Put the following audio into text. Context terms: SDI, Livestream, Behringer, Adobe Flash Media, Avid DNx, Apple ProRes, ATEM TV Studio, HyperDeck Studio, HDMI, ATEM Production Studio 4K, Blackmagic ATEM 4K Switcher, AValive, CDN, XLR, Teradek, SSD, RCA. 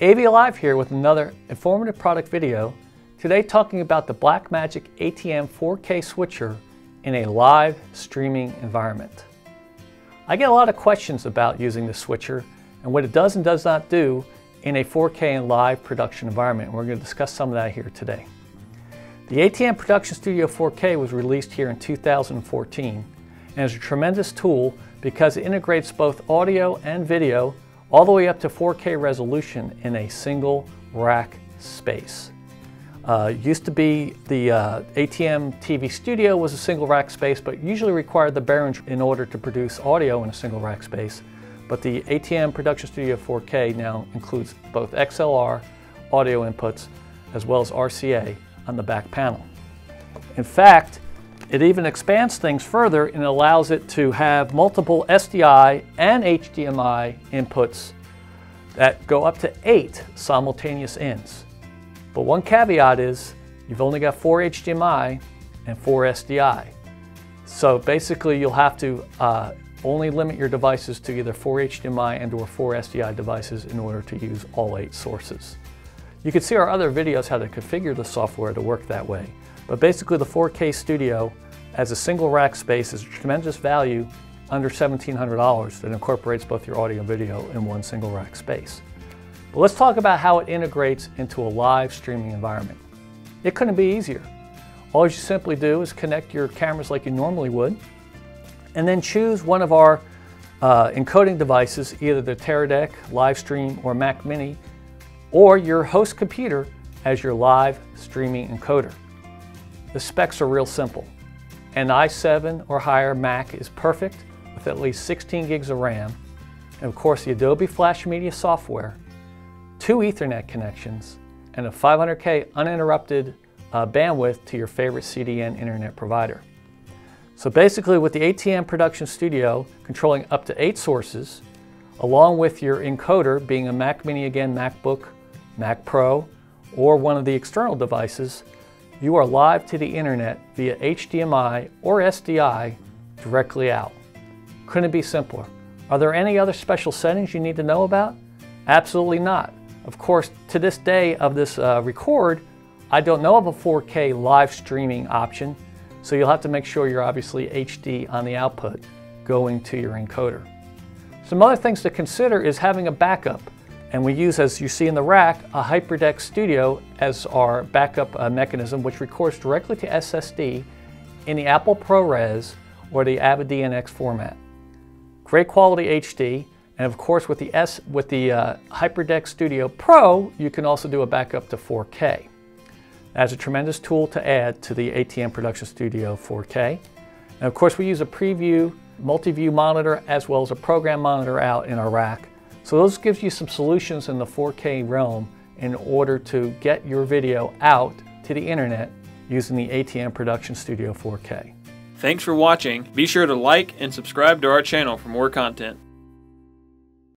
AV Live here with another informative product video, today talking about the Blackmagic ATEM 4K Switcher in a live streaming environment. I get a lot of questions about using the switcher and what it does and does not do in a 4K and live production environment. We're going to discuss some of that here today. The ATEM Production Studio 4K was released here in 2014 and is a tremendous tool because it integrates both audio and video all the way up to 4K resolution in a single rack space. Used to be the ATEM TV Studio was a single rack space, but usually required the Behringer in order to produce audio in a single rack space. But the ATEM Production Studio 4K now includes both XLR audio inputs as well as RCA on the back panel. In fact, it even expands things further and allows it to have multiple SDI and HDMI inputs that go up to 8 simultaneous ends. But one caveat is you've only got 4 HDMI and 4 SDI. So basically you'll have to only limit your devices to either 4 HDMI and or 4 SDI devices in order to use all 8 sources. You can see our other videos how to configure the software to work that way. But basically the 4K Studio as a single rack space is a tremendous value under $1,700 that incorporates both your audio and video in one single rack space. But let's talk about how it integrates into a live streaming environment. It couldn't be easier. All you simply do is connect your cameras like you normally would and then choose one of our encoding devices, either the Teradek, Livestream, or Mac Mini, or your host computer as your live streaming encoder. The specs are real simple. An i7 or higher Mac is perfect with at least 16 gigs of RAM, and of course the Adobe Flash Media software, 2 Ethernet connections, and a 500K uninterrupted bandwidth to your favorite CDN internet provider. So basically with the ATEM Production Studio controlling up to 8 sources, along with your encoder being a Mac Mini, again, MacBook, Mac Pro, or one of the external devices, you are live to the internet via HDMI or SDI directly out. Couldn't be simpler. Are there any other special settings you need to know about? Absolutely not. Of course, to this day of this record, I don't know of a 4K live streaming option, so you'll have to make sure you're obviously HD on the output going to your encoder. Some other things to consider is having a backup, and we use, as you see in the rack, a HyperDeck Studio as our backup mechanism, which records directly to SSD in the Apple ProRes or the Avid DNx format. Great quality HD, and of course with the HyperDeck Studio Pro, you can also do a backup to 4K. That's a tremendous tool to add to the ATEM Production Studio 4K. And of course we use a preview multi-view monitor as well as a program monitor out in our rack. So those gives you some solutions in the 4K realm in order to get your video out to the internet using the ATEM Production Studio 4K. Thanks for watching. Be sure to like and subscribe to our channel for more content.